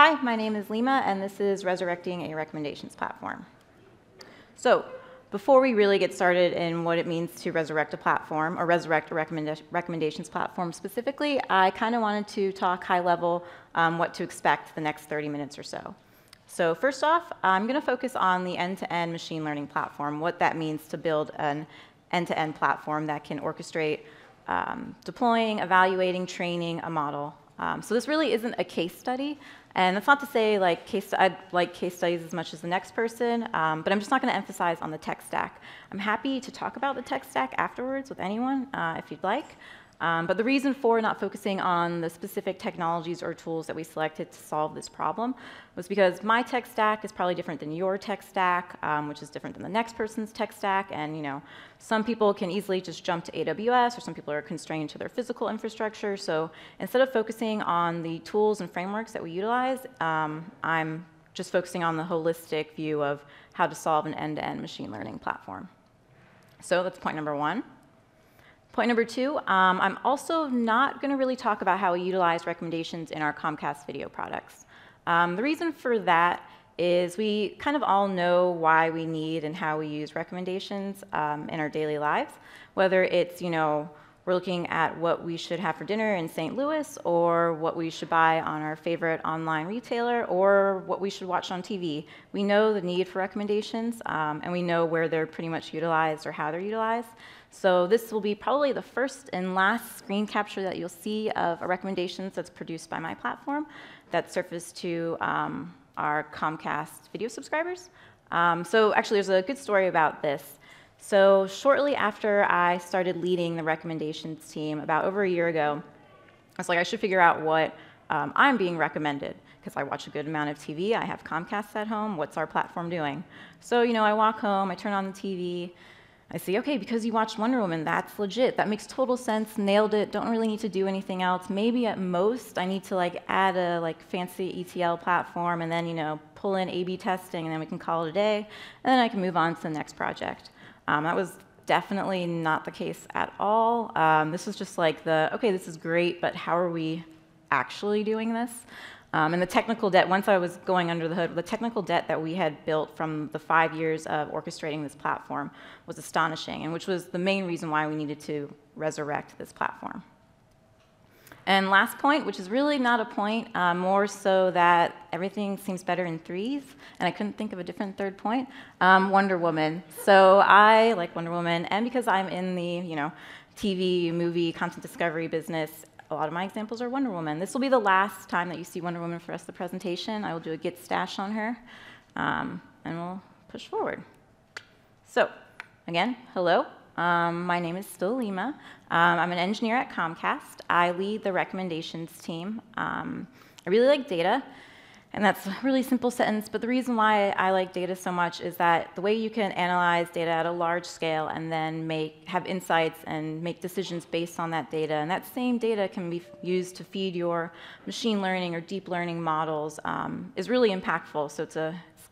Hi, my name is Leemay, and this is Resurrecting a Recommendations Platform. So before we really get started in what it means to resurrect a platform, or resurrect a recommendations platform specifically, I kind of wanted to talk high level what to expect the next 30 minutes or so. So first off, I'm going to focus on the end-to-end machine learning platform, what that means to build an end-to-end platform that can orchestrate deploying, evaluating, training a model. So this really isn't a case study, and that's not to say like I like case studies as much as the next person, but I'm just not going to emphasize on the tech stack. I'm happy to talk about the tech stack afterwards with anyone if you'd like, but the reason for not focusing on the specific technologies or tools that we selected to solve this problem was because my tech stack is probably different than your tech stack, which is different than the next person's tech stack, and you know, some people can easily just jump to AWS, or some people are constrained to their physical infrastructure. So instead of focusing on the tools and frameworks that we utilize, I'm just focusing on the holistic view of how to solve an end-to-end machine learning platform. So that's point number one. Point number two, I'm also not going to really talk about how we utilize recommendations in our Comcast video products. The reason for that is we kind of all know why we need and how we use recommendations in our daily lives, whether it's, you know, we're looking at what we should have for dinner in St. Louis, or what we should buy on our favorite online retailer, or what we should watch on TV. We know the need for recommendations, and we know where they're pretty much utilized or how they're utilized. So this will be probably the first and last screen capture that you'll see of a recommendations that's produced by my platform that's surfaced to our Comcast video subscribers. So actually, there's a good story about this. So shortly after I started leading the recommendations team about over a year ago, I was like, I should figure out what I'm being recommended, because I watch a good amount of TV. I have Comcast at home. What's our platform doing? So, you know, I walk home, I turn on the TV, I see, okay, because you watched Wonder Woman, that's legit. That makes total sense. Nailed it. Don't really need to do anything else. Maybe at most I need to like add a like fancy ETL platform, and then, you know, pull in A/B testing, and then we can call it a day, and then I can move on to the next project. That was definitely not the case at all. This was just like the, okay, this is great, but how are we actually doing this? And the technical debt, once I was going under the hood, the technical debt that we had built from the 5 years of orchestrating this platform was astonishing, and which was the main reason why we needed to resurrect this platform. And last point, which is really not a point, more so that everything seems better in threes, and I couldn't think of a different third point, Wonder Woman. So I like Wonder Woman, and because I'm in the, you know, TV, movie, content discovery business, a lot of my examples are Wonder Woman. This will be the last time that you see Wonder Woman for the rest of the presentation. I will do a git stash on her, and we'll push forward. So again, hello. My name is still Leemay. I'm an engineer at Comcast. I lead the recommendations team. I really like data, and that's a really simple sentence, but the reason why I like data so much is that the way you can analyze data at a large scale and then have insights and make decisions based on that data, and that same data can be used to feed your machine learning or deep learning models, is really impactful, so it's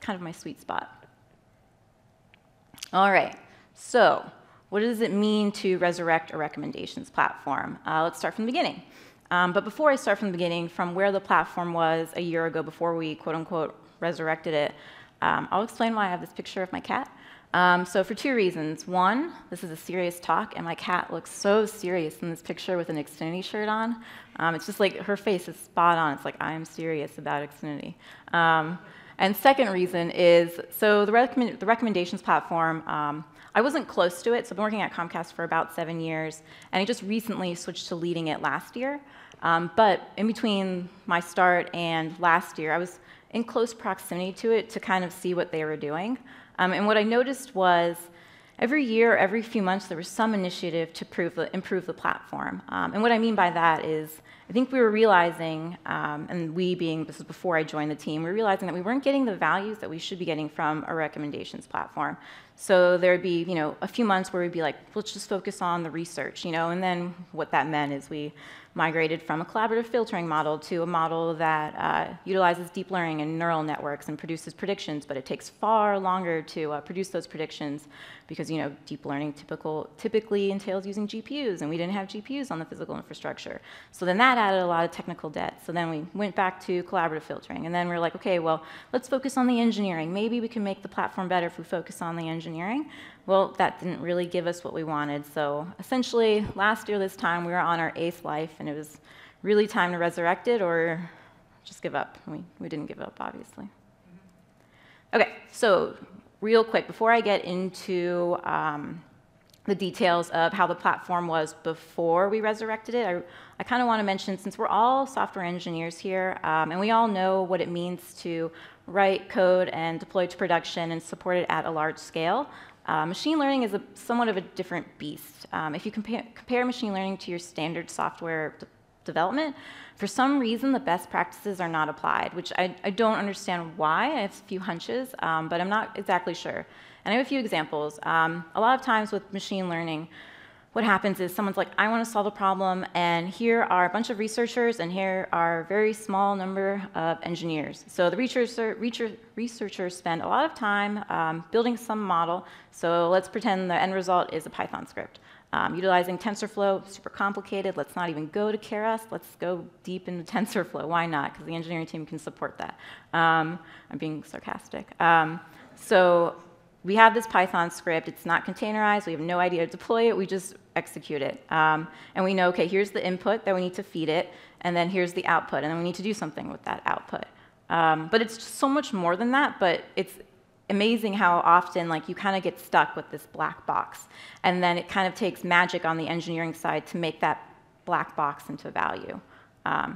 kind of my sweet spot. All right, so what does it mean to resurrect a recommendations platform? Let's start from the beginning. But before I start from the beginning, from where the platform was a year ago before we, quote unquote, resurrected it, I'll explain why I have this picture of my cat. So for two reasons. One, this is a serious talk, and my cat looks so serious in this picture with an Xfinity shirt on. It's just like her face is spot on. It's like, I'm serious about Xfinity. And second reason is, so the recommendations platform, I wasn't close to it, so I've been working at Comcast for about 7 years, and I just recently switched to leading it last year. But in between my start and last year, I was in close proximity to it to kind of see what they were doing. And what I noticed was every year, every few months, there was some initiative to improve the platform. And what I mean by that is, I think we were realizing, and we being, this is before I joined the team, we were realizing that we weren't getting the values that we should be getting from a recommendations platform. So there would be, you know, a few months where we'd be like, let's just focus on the research, you know, and then what that meant is we migrated from a collaborative filtering model to a model that utilizes deep learning and neural networks and produces predictions, but it takes far longer to produce those predictions because, you know, deep learning typically entails using GPUs, and we didn't have GPUs on the physical infrastructure. So then that added a lot of technical debt. So then we went back to collaborative filtering, and then we were like, okay, well, let's focus on the engineering. Maybe we can make the platform better if we focus on the engineering. Well, that didn't really give us what we wanted. So essentially, last year this time, we were on our 8th life, and it was really time to resurrect it or just give up. We didn't give up, obviously. Okay, so real quick, before I get into the details of how the platform was before we resurrected it, I kind of want to mention, since we're all software engineers here, and we all know what it means to write code and deploy to production and support it at a large scale, machine learning is somewhat of a different beast. If you compare machine learning to your standard software development, for some reason the best practices are not applied, which I don't understand why. I have a few hunches, but I'm not exactly sure. And I have a few examples. A lot of times with machine learning, what happens is someone's like, I want to solve a problem, and here are a bunch of researchers, and here are a very small number of engineers. So the researchers spend a lot of time building some model. So let's pretend the end result is a Python script. Utilizing TensorFlow, super complicated. Let's not even go to Keras. Let's go deep into TensorFlow. Why not? Because the engineering team can support that. I'm being sarcastic. So we have this Python script. It's not containerized. We have no idea to deploy it. We just execute it. And we know, okay, here's the input that we need to feed it, and then here's the output, and then we need to do something with that output. But it's just so much more than that, but it's amazing how often, like, you kind of get stuck with this black box, and then it kind of takes magic on the engineering side to make that black box into value.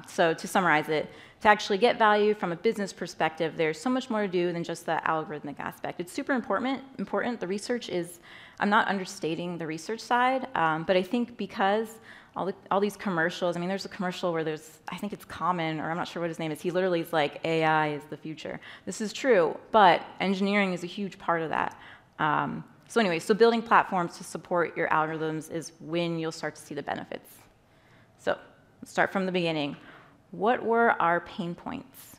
So to summarize it, to actually get value from a business perspective, there's so much more to do than just the algorithmic aspect. It's super important. The research is, I'm not understating the research side, but I think because all these commercials, I mean, there's a commercial where there's, I think it's Common, or I'm not sure what his name is. He literally is like, AI is the future. This is true, but engineering is a huge part of that. So anyway, so building platforms to support your algorithms is when you'll start to see the benefits. So let's start from the beginning. What were our pain points?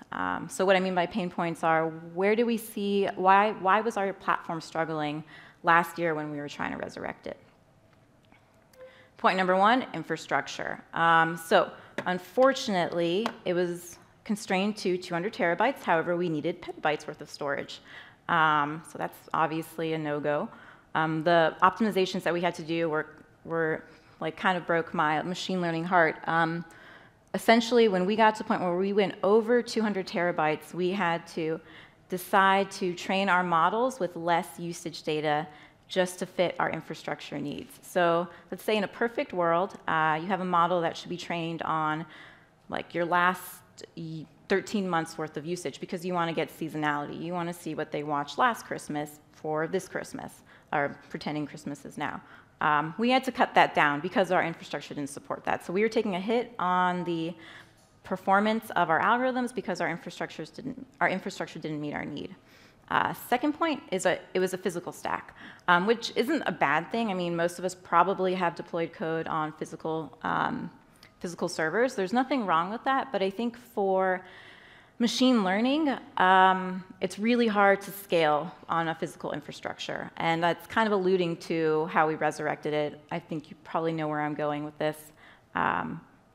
So what I mean by pain points are, where do we see, why was our platform struggling last year when we were trying to resurrect it? Point number one, infrastructure. So unfortunately, it was constrained to 200 terabytes. However, we needed petabytes worth of storage. So that's obviously a no-go. The optimizations that we had to do were like, kind of broke my machine learning heart. Essentially, when we got to the point where we went over 200 terabytes, we had to decide to train our models with less usage data just to fit our infrastructure needs. So let's say in a perfect world, you have a model that should be trained on, like, your last 13 months worth of usage, because you want to get seasonality. You want to see what they watched last Christmas for this Christmas, or pretending Christmas is now. We had to cut that down because our infrastructure didn't support that. So we were taking a hit on the performance of our algorithms because our infrastructure didn't meet our need. Second point is it was a physical stack, which isn't a bad thing. I mean, most of us probably have deployed code on physical servers. There's nothing wrong with that, but I think for machine learning, it's really hard to scale on a physical infrastructure, and that's kind of alluding to how we resurrected it. I think you probably know where I'm going with this.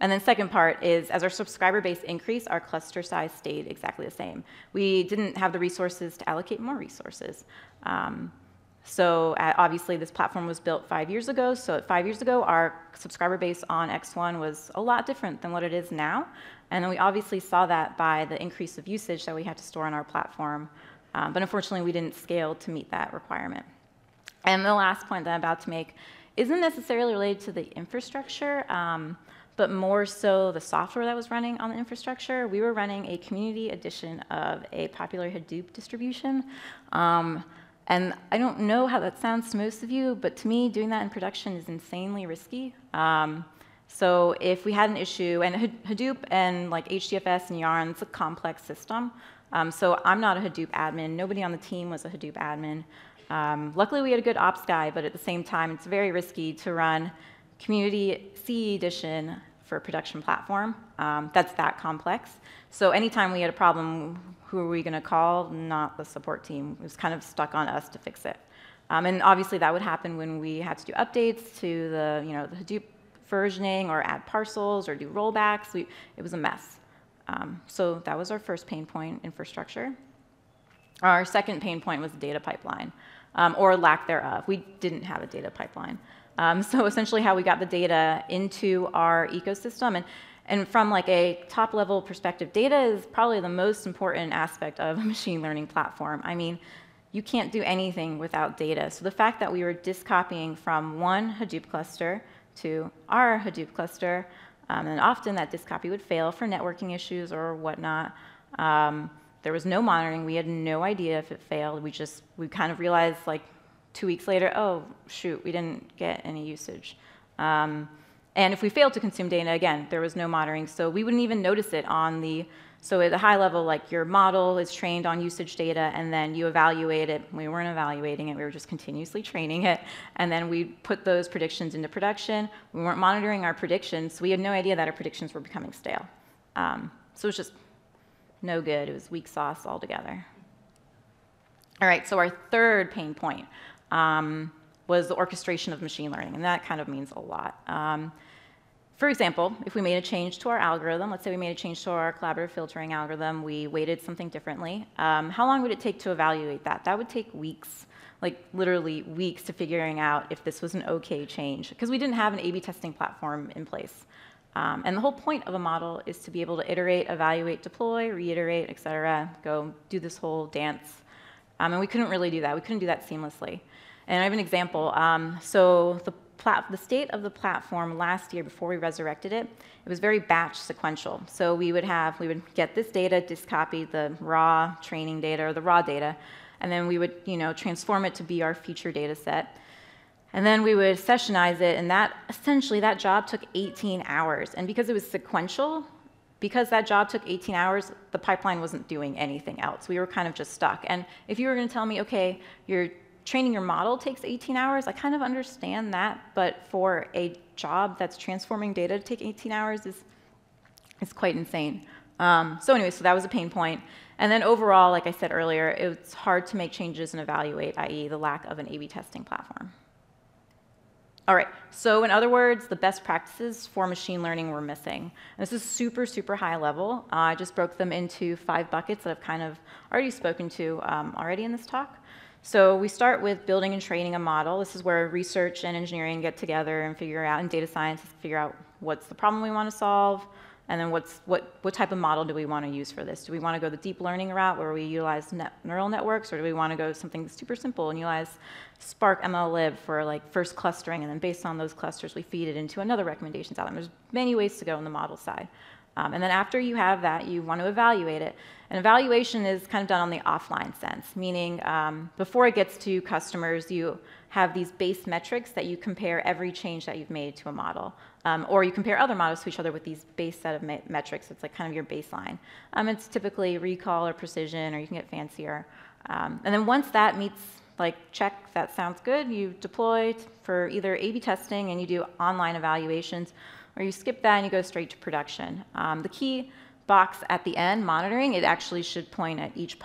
And then second part is, as our subscriber base increased, our cluster size stayed exactly the same. We didn't have the resources to allocate more resources. So obviously this platform was built 5 years ago, so 5 years ago our subscriber base on X1 was a lot different than what it is now, and then we obviously saw that by the increase of usage that we had to store on our platform, but unfortunately we didn't scale to meet that requirement. And the last point that I'm about to make isn't necessarily related to the infrastructure, but more so the software that was running on the infrastructure. We were running a community edition of a popular Hadoop distribution. And I don't know how that sounds to most of you, but to me, doing that in production is insanely risky. So if we had an issue, and Hadoop and, like, HDFS and Yarn, it's a complex system. So I'm not a Hadoop admin. Nobody on the team was a Hadoop admin. Luckily, we had a good ops guy, but at the same time, it's very risky to run community CE edition for a production platform that's that complex. So anytime we had a problem, who are we going to call? Not the support team. It was kind of stuck on us to fix it. And obviously that would happen when we had to do updates to the, the Hadoop versioning or add parcels or do rollbacks. It was a mess. So that was our first pain point, infrastructure. Our second pain point was the data pipeline, or lack thereof. We didn't have a data pipeline. So essentially how we got the data into our ecosystem. And from like a top-level perspective, data is probably the most important aspect of a machine learning platform. I mean, you can't do anything without data. So the fact that we were discopying from one Hadoop cluster to our Hadoop cluster, and often that discopy would fail for networking issues or whatnot. There was no monitoring. We had no idea if it failed. We kind of realized like 2 weeks later, oh, shoot, we didn't get any usage. And if we failed to consume data, again, there was no monitoring. So we wouldn't even notice it on the, so at a high level, like your model is trained on usage data, and then you evaluate it. We weren't evaluating it. We were just continuously training it. And then we put those predictions into production. We weren't monitoring our predictions. So we had no idea that our predictions were becoming stale. So it was just no good. It was weak sauce altogether. All right, so our third pain point was the orchestration of machine learning, and that kind of means a lot. For example, if we made a change to our algorithm, let's say we made a change to our collaborative filtering algorithm, we weighted something differently, how long would it take to evaluate that? That would take weeks, like literally weeks to figuring out if this was an okay change, because we didn't have an A/B testing platform in place. And the whole point of a model is to be able to iterate, evaluate, deploy, reiterate, et cetera, go do this whole dance. And we couldn't really do that. We couldn't do that seamlessly. And I have an example. So the state of the platform last year before we resurrected it, it was very batch sequential. So we would get this data, discopy the raw training data or the raw data, and then we would transform it to be our future data set. And then we would sessionize it, and that job took 18 hours. And because it was sequential, because that job took 18 hours, the pipeline wasn't doing anything else. We were kind of just stuck. And if you were going to tell me, okay, you're training your model takes 18 hours, I kind of understand that, but for a job that's transforming data to take 18 hours is quite insane. So anyway, so that was a pain point. And then overall, like I said earlier, it's hard to make changes and evaluate, i.e. the lack of an A/B testing platform. All right, so in other words, the best practices for machine learning were missing. And this is super, super high level. I just broke them into 5 buckets that I've kind of already spoken to already in this talk. So we start with building and training a model. This is where research and engineering get together and figure out, and data scientists figure out what's the problem we want to solve, and then what type of model do we want to use for this? Do we want to go the deep learning route where we utilize neural networks, or do we want to go something super simple and utilize Spark MLlib for like first clustering, and then based on those clusters, we feed it into another recommendations algorithm? There's many ways to go on the model side. And then after you have that, you want to evaluate it. And evaluation is kind of done on the offline sense, meaning before it gets to customers, you have these base metrics that you compare every change that you've made to a model. Or you compare other models to each other with these base set of metrics. It's like kind of your baseline. It's typically recall or precision, or you can get fancier. And then once that meets, like, check, that sounds good, you deploy for either A/B testing and you do online evaluations, or you skip that and you go straight to production. The key box at the end, monitoring, it actually should point at each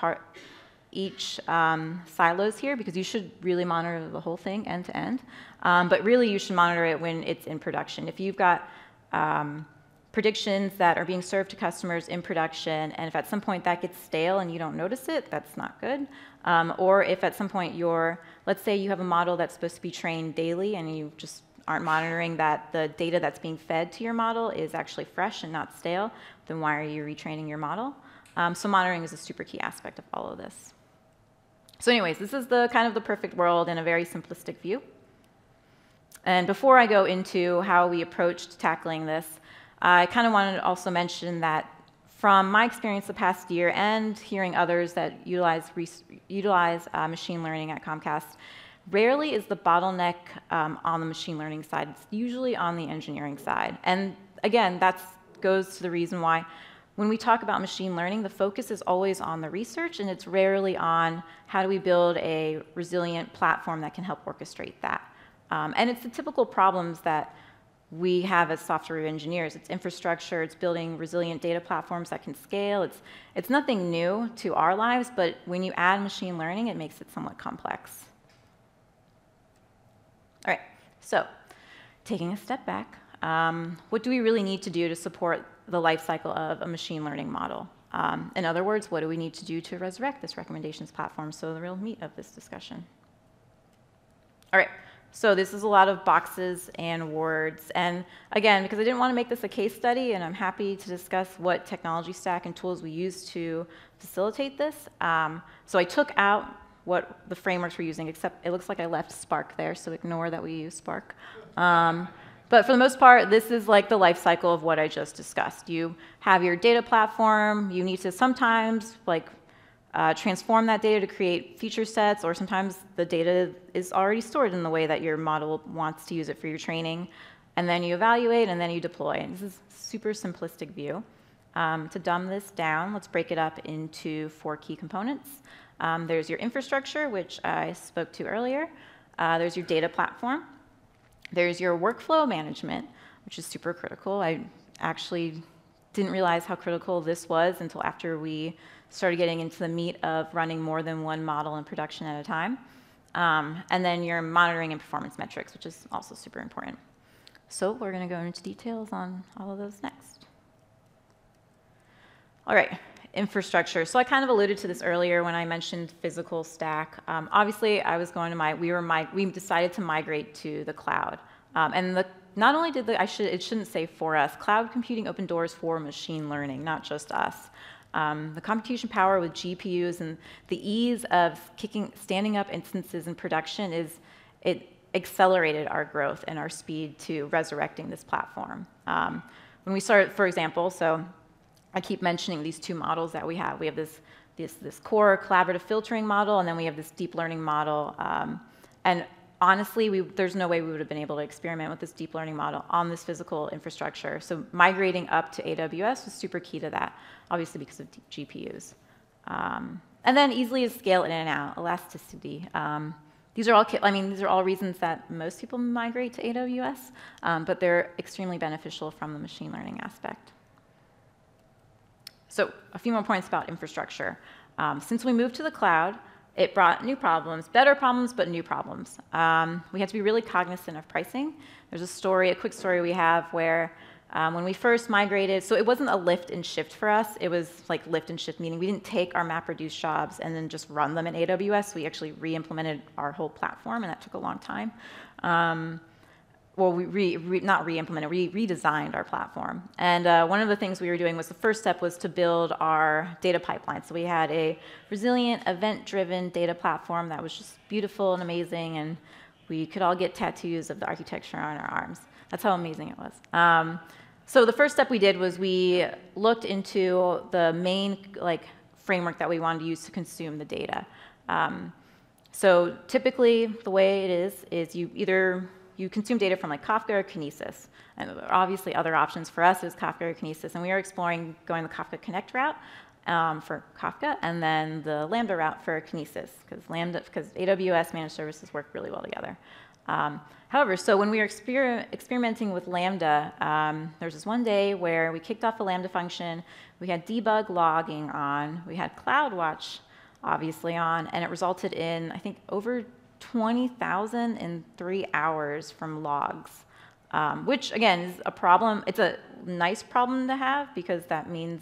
silos here, because you should really monitor the whole thing end to end. But really you should monitor it when it's in production. If you've got predictions that are being served to customers in production, and if at some point that gets stale and you don't notice it, that's not good. Or if at some point let's say you have a model that's supposed to be trained daily and you just aren't monitoring that the data that's being fed to your model is actually fresh and not stale, then why are you retraining your model? So monitoring is a super key aspect of all of this. So anyways, this is the kind of the perfect world in a very simplistic view. And before I go into how we approached tackling this, I kind of wanted to also mention that from my experience the past year and hearing others that utilize machine learning at Comcast, rarely is the bottleneck on the machine learning side. It's usually on the engineering side. And again, that goes to the reason why when we talk about machine learning, the focus is always on the research, and it's rarely on how do we build a resilient platform that can help orchestrate that. And it's the typical problems that we have as software engineers. It's infrastructure, it's building resilient data platforms that can scale. It's nothing new to our lives, but when you add machine learning, it makes it somewhat complex. All right, so taking a step back, what do we really need to do to support the life cycle of a machine learning model? In other words, what do we need to do to resurrect this recommendations platform? So the real meat of this discussion. All right. So this is a lot of boxes and words. And again, because I didn't want to make this a case study, and I'm happy to discuss what technology stack and tools we use to facilitate this. So I took out what the frameworks we're using, except it looks like I left Spark there, so ignore that we use Spark. But for the most part, this is like the life cycle of what I just discussed. You have your data platform. You need to sometimes transform that data to create feature sets, or sometimes the data is already stored in the way that your model wants to use it for your training, and then you evaluate, and then you deploy. And this is a super simplistic view. To dumb this down, let's break it up into 4 key components. There's your infrastructure, which I spoke to earlier. There's your data platform. There's your workflow management, which is super critical. I actually didn't realize how critical this was until after we started getting into the meat of running more than one model in production at a time. And then your monitoring and performance metrics, which is also super important. So we're going to go into details on all of those next. All right, infrastructure. So I kind of alluded to this earlier when I mentioned physical stack. Obviously, I was going to we decided to migrate to the cloud. And not only did it shouldn't say for us, cloud computing opened doors for machine learning, not just us. The computation power with GPUs and the ease of standing up instances in production it accelerated our growth and our speed to resurrecting this platform. When we started, for example, so I keep mentioning these 2 models that we have. We have this core collaborative filtering model, and then we have this deep learning model. And honestly, there's no way we would have been able to experiment with this deep learning model on this physical infrastructure. So migrating up to AWS was super key to that, obviously because of GPUs. And then easily to scale in and out, elasticity. These are all reasons that most people migrate to AWS, but they're extremely beneficial from the machine learning aspect. So a few more points about infrastructure. Since we moved to the cloud, it brought new problems, better problems, but new problems. We had to be really cognizant of pricing. There's a quick story we have where when we first migrated, so it wasn't a lift and shift for us. It was like lift and shift, meaning we didn't take our MapReduce jobs and then just run them in AWS. We actually re-implemented our whole platform, and that took a long time. Well, we redesigned our platform. And one of the things we were doing was the first step was to build our data pipeline. So we had a resilient, event-driven data platform that was just beautiful and amazing, and we could all get tattoos of the architecture on our arms. That's how amazing it was. So the first step we did was we looked into the main framework that we wanted to use to consume the data. So typically, the way it is you either consume data from Kafka or Kinesis. And obviously other options for us is Kafka or Kinesis. And we are exploring going the Kafka Connect route for Kafka and then the Lambda route for Kinesis, because AWS managed services work really well together. However, so when we were experimenting with Lambda, there was this one day where we kicked off a Lambda function. We had debug logging on. We had CloudWatch obviously on. And it resulted in, I think, over 20,000 in 3 hours from logs, which again is a problem. It's a nice problem to have because that means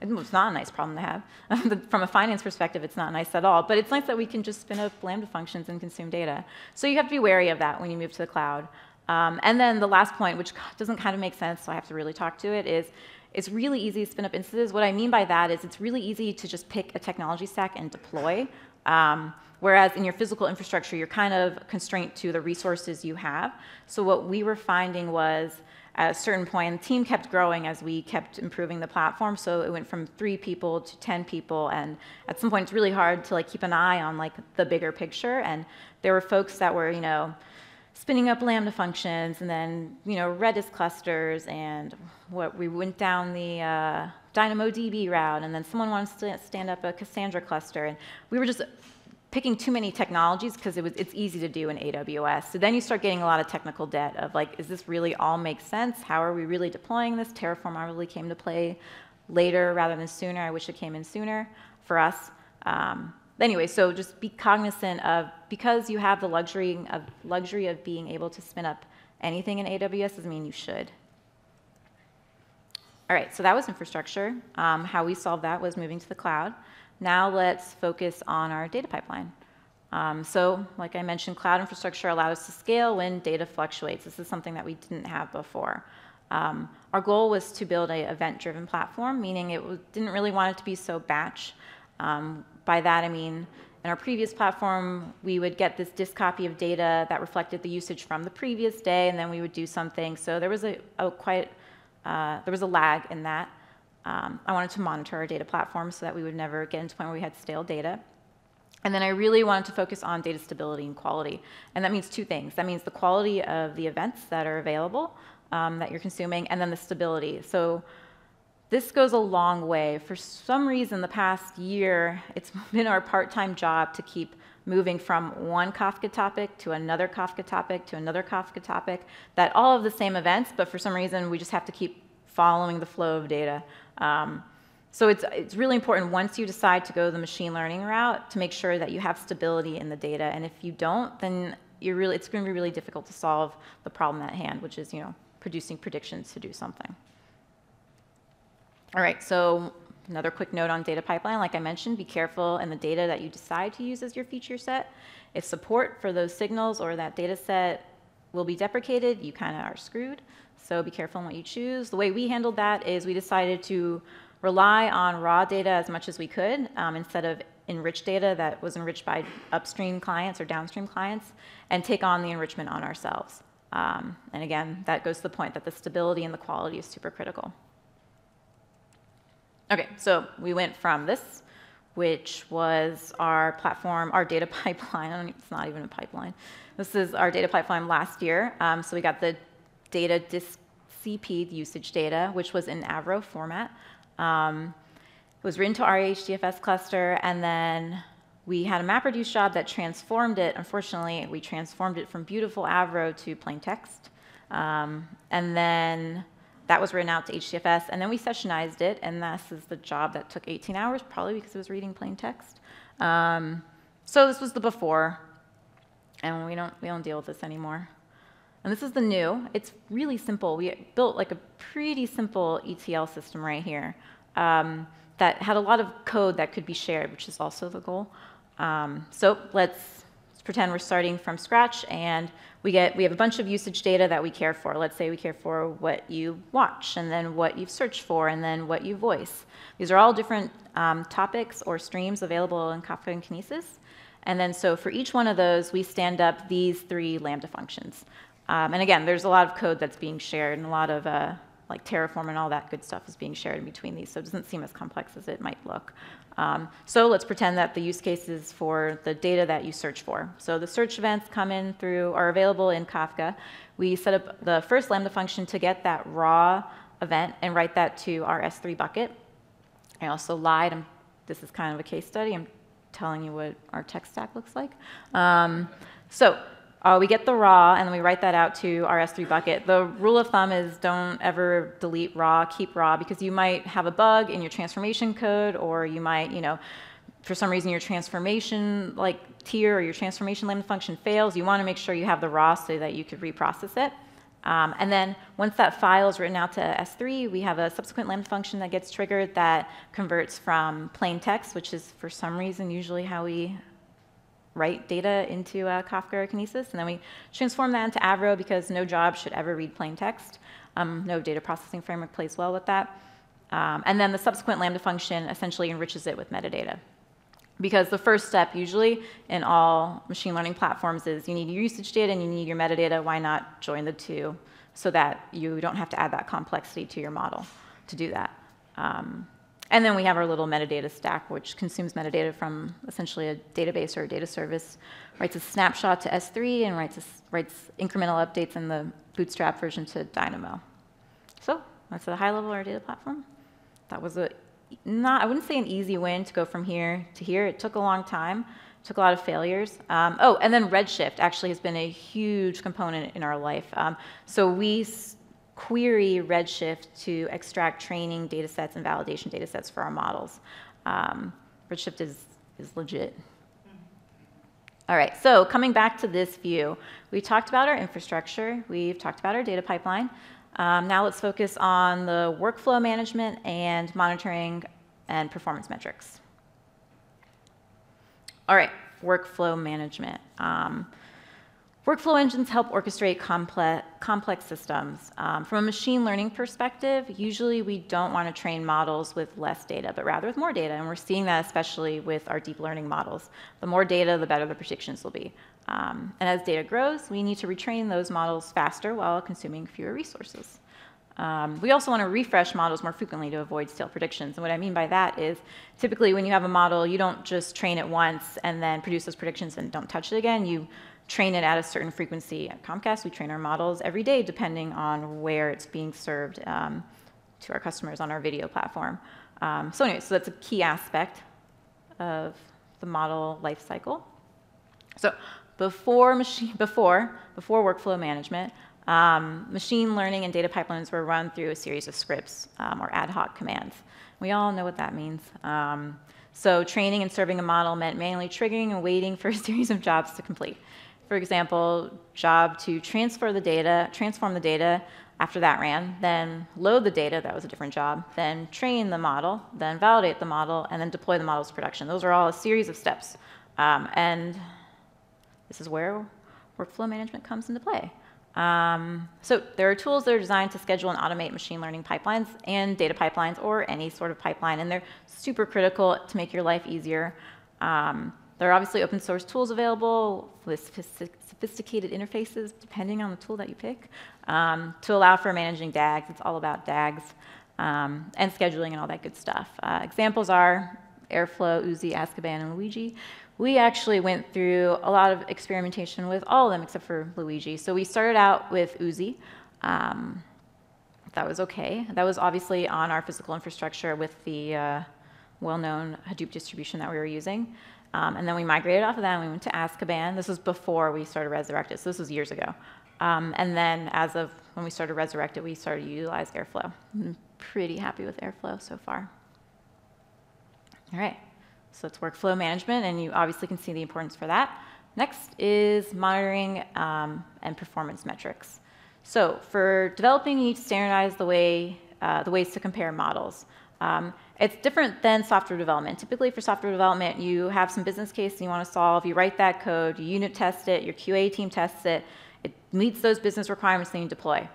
it's not a nice problem to have. From a finance perspective, it's not nice at all, but it's nice that we can just spin up Lambda functions and consume data. So you have to be wary of that when you move to the cloud. And then the last point, which doesn't kind of make sense, so I have to really talk to it, is it's really easy to spin up instances. What I mean by that is it's really easy to just pick a technology stack and deploy. Whereas in your physical infrastructure, you're kind of constrained to the resources you have. So what we were finding was at a certain point, the team kept growing as we kept improving the platform. So it went from 3 people to 10 people. And at some point, it's really hard to keep an eye on the bigger picture. And there were folks that were, spinning up Lambda functions and then, Redis clusters, and we went down the DynamoDB route, and then someone wanted to stand up a Cassandra cluster. And we were just picking too many technologies because it's easy to do in AWS. So then you start getting a lot of technical debt of like, is this really all make sense? How are we really deploying this? Terraform really came to play later rather than sooner. I wish it came in sooner for us. Anyway, so just be cognizant of, because you have the luxury of being able to spin up anything in AWS doesn't mean you should. All right, so that was infrastructure. How we solved that was moving to the cloud. Now let's focus on our data pipeline. So like I mentioned, cloud infrastructure allowed us to scale when data fluctuates. This is something that we didn't have before. Our goal was to build an event-driven platform, meaning it didn't really want it to be so batch. By that I mean, in our previous platform, we would get this disk copy of data that reflected the usage from the previous day, and then we would do something. So there was a lag in that. I wanted to monitor our data platform so that we would never get into a point where we had stale data. And then I really wanted to focus on data stability and quality. And that means two things. That means the quality of the events that are available that you're consuming, and then the stability. So this goes a long way. For some reason, the past year, it's been our part-time job to keep moving from one Kafka topic to another Kafka topic to another Kafka topic, that all of the same events, but for some reason, we just have to keep following the flow of data. So it's really important once you decide to go the machine learning route to make sure that you have stability in the data. And if you don't, then it's going to be really difficult to solve the problem at hand, which is, you know, producing predictions to do something. All right, so another quick note on data pipeline. Like I mentioned, be careful in the data that you decide to use as your feature set. If support for those signals or that data set will be deprecated, you kind of are screwed. So be careful in what you choose. The way we handled that is we decided to rely on raw data as much as we could instead of enriched data that was enriched by upstream clients or downstream clients, and take on the enrichment on ourselves. And again, that goes to the point that the stability and the quality is super critical. Okay, so we went from this, which was our platform, our data pipeline. It's not even a pipeline. This is our data pipeline last year. So we got the data disk CP usage data, which was in Avro format. It was written to our HDFS cluster, and then we had a MapReduce job that transformed it. Unfortunately, we transformed it from beautiful Avro to plain text. And then that was written out to HDFS, and then we sessionized it, and this is the job that took 18 hours, probably because it was reading plain text. So this was the before, and we don't deal with this anymore. And this is the new. It's really simple. We built like a pretty simple ETL system right here that had a lot of code that could be shared, which is also the goal. So let's pretend we're starting from scratch, and we have a bunch of usage data that we care for. Let's say we care for what you watch, and then what you've searched for, and then what you voice. These are all different topics or streams available in Kafka and Kinesis. And then so for each one of those, we stand up these three Lambda functions. And again, there's a lot of code that's being shared, and a lot of like Terraform and all that good stuff is being shared in between these, so it doesn't seem as complex as it might look. So let's pretend that the use case is for the data that you search for. So the search events are available in Kafka. We set up the first Lambda function to get that raw event and write that to our S3 bucket. I also lied. This is kind of a case study. I'm telling you what our tech stack looks like. We get the raw, and then we write that out to our S3 bucket. The rule of thumb is don't ever delete raw, keep raw, because you might have a bug in your transformation code, or you might, for some reason your transformation tier or your transformation Lambda function fails. You want to make sure you have the raw so that you could reprocess it. And then once that file is written out to S3, we have a subsequent Lambda function that gets triggered that converts from plain text, which is for some reason usually how we write data into Kafka or Kinesis, and then we transform that into Avro because no job should ever read plain text. No data processing framework plays well with that. And then the subsequent Lambda function essentially enriches it with metadata. Because the first step usually in all machine learning platforms is you need your usage data and you need your metadata. Why not join the two so that you don't have to add that complexity to your model to do that? And then we have our little metadata stack, which consumes metadata from essentially a database or a data service, writes a snapshot to S3, and writes incremental updates in the Bootstrap version to Dynamo. So that's a high level of our data platform. That was I wouldn't say an easy win to go from here to here. It took a long time. Took a lot of failures. Oh, and then Redshift actually has been a huge component in our life. So we query Redshift to extract training data sets and validation data sets for our models. Redshift is legit. All right, so coming back to this view, we talked about our infrastructure. We've talked about our data pipeline. Now let's focus on the workflow management and monitoring and performance metrics. All right, workflow management. Workflow engines help orchestrate complex systems. From a machine learning perspective, usually we don't want to train models with less data, but rather with more data, and we're seeing that especially with our deep learning models. The more data, the better the predictions will be. And as data grows, we need to retrain those models faster while consuming fewer resources. We also want to refresh models more frequently to avoid stale predictions. And what I mean by that is typically when you have a model, you don't just train it once and then produce those predictions and don't touch it again. You train it at a certain frequency. At Comcast, we train our models every day depending on where it's being served to our customers on our video platform. So anyway, so that's a key aspect of the model lifecycle. So before workflow management, machine learning and data pipelines were run through a series of scripts or ad hoc commands. We all know what that means. So training and serving a model meant manually triggering and waiting for a series of jobs to complete. For example, job to transform the data after that ran, then load the data, that was a different job, then train the model, then validate the model, and then deploy the model's production. Those are all a series of steps. And this is where workflow management comes into play. So there are tools that are designed to schedule and automate machine learning pipelines and data pipelines or any sort of pipeline, and they're super critical to make your life easier. There are obviously open source tools available with sophisticated interfaces, depending on the tool that you pick, to allow for managing DAGs. It's all about DAGs and scheduling and all that good stuff. Examples are Airflow, Oozie, Azkaban, and Luigi. We actually went through a lot of experimentation with all of them except for Luigi. So we started out with Oozie. That was okay. That was obviously on our physical infrastructure with the well-known Hadoop distribution that we were using. And then we migrated off of that and we went to Azkaban. This was before we started Resurrected, so this was years ago. And then as of when we started Resurrected, we started to utilize Airflow. I'm pretty happy with Airflow so far. All right. So that's workflow management, and you obviously can see the importance for that. Next is monitoring and performance metrics. So for developing, you need to standardize the ways to compare models. It's different than software development. Typically for software development, you have some business case you want to solve, you write that code, you unit test it, your QA team tests it, it meets those business requirements, then you deploy.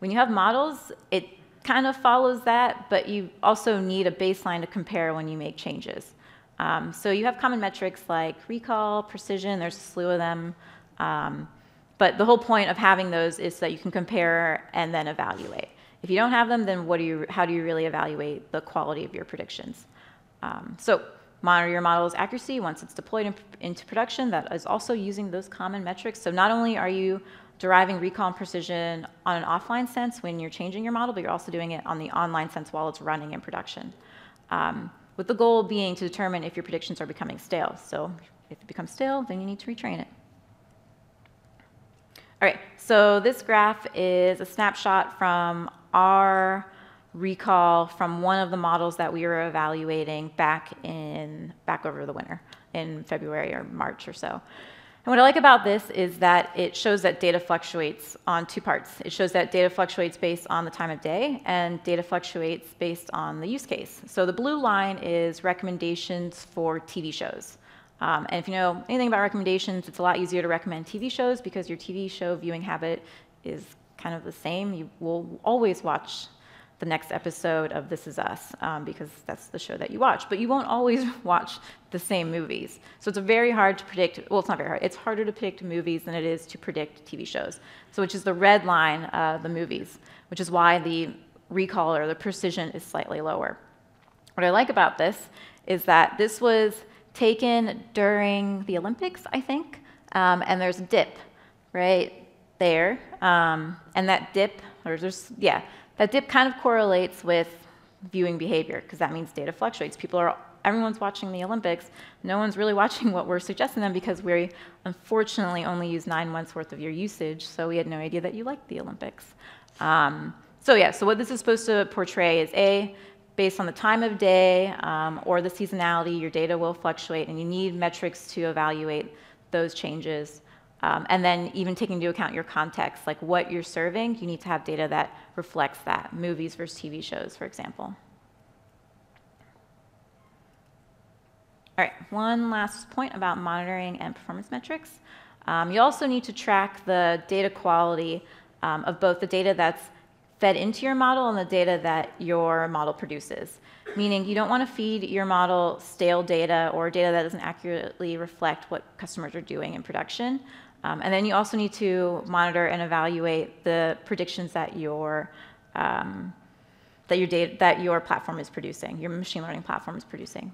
When you have models, it kind of follows that, but you also need a baseline to compare when you make changes. So you have common metrics like recall, precision, there's a slew of them. But the whole point of having those is so that you can compare and then evaluate. If you don't have them, then how do you really evaluate the quality of your predictions? So monitor your model's accuracy once it's deployed into production. That is also using those common metrics. So not only are you deriving recall and precision on an offline sense when you're changing your model, but you're also doing it on the online sense while it's running in production, with the goal being to determine if your predictions are becoming stale. So if it becomes stale, then you need to retrain it. All right, so this graph is a snapshot from our recall from one of the models that we were evaluating back over the winter in February or March or so. And what I like about this is that it shows that data fluctuates on two parts. It shows that data fluctuates based on the time of day, and data fluctuates based on the use case. So the blue line is recommendations for TV shows. And if you know anything about recommendations, it's a lot easier to recommend TV shows because your TV show viewing habit is kind of the same. You will always watch the next episode of This Is Us because that's the show that you watch. But you won't always watch the same movies. So it's very hard to predict, well, it's not very hard, it's harder to predict movies than it is to predict TV shows, so which is the red line, the movies, which is why the recall or the precision is slightly lower. What I like about this is that this was taken during the Olympics, I think, and there's a dip right there, and that dip, or there's, yeah, that dip kind of correlates with viewing behavior because that means data fluctuates. People are everyone's watching the Olympics. No one's really watching what we're suggesting them because we unfortunately only use 9 months worth of your usage, so we had no idea that you liked the Olympics. So yeah, so what this is supposed to portray is A, based on the time of day or the seasonality, your data will fluctuate and you need metrics to evaluate those changes. And then even taking into account your context, like what you're serving, you need to have data that reflects that. Movies versus TV shows, for example. All right, one last point about monitoring and performance metrics. You also need to track the data quality of both the data that's fed into your model and the data that your model produces. Meaning you don't want to feed your model stale data or data that doesn't accurately reflect what customers are doing in production. And then you also need to monitor and evaluate the predictions that your platform is producing, your machine learning platform is producing.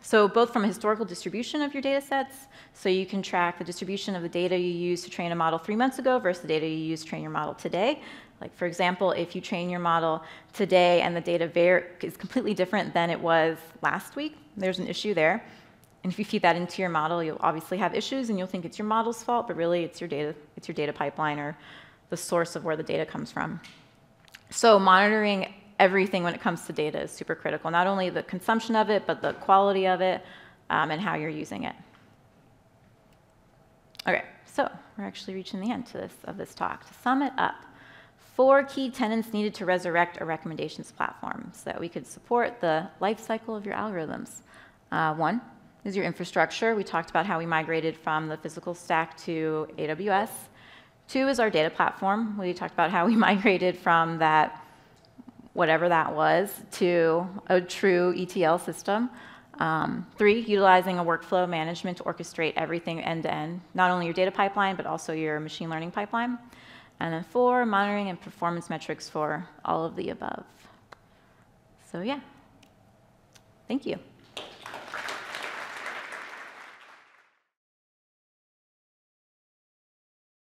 So both from a historical distribution of your data sets, so you can track the distribution of the data you used to train a model 3 months ago versus the data you use to train your model today. Like for example, if you train your model today and the data is completely different than it was last week, there's an issue there. And if you feed that into your model, you'll obviously have issues and you'll think it's your model's fault, but really it's your data pipeline or the source of where the data comes from. So monitoring everything when it comes to data is super critical, not only the consumption of it, but the quality of it and how you're using it. Okay, so we're actually reaching the end of this talk. To sum it up, 4 key tenets needed to resurrect a recommendations platform so that we could support the life cycle of your algorithms. 1 is your infrastructure. We talked about how we migrated from the physical stack to AWS. 2 is our data platform. We talked about how we migrated from that whatever that was, to a true ETL system. 3, utilizing a workflow management to orchestrate everything end-to-end, not only your data pipeline, but also your machine learning pipeline. And then 4, monitoring and performance metrics for all of the above. So yeah, thank you.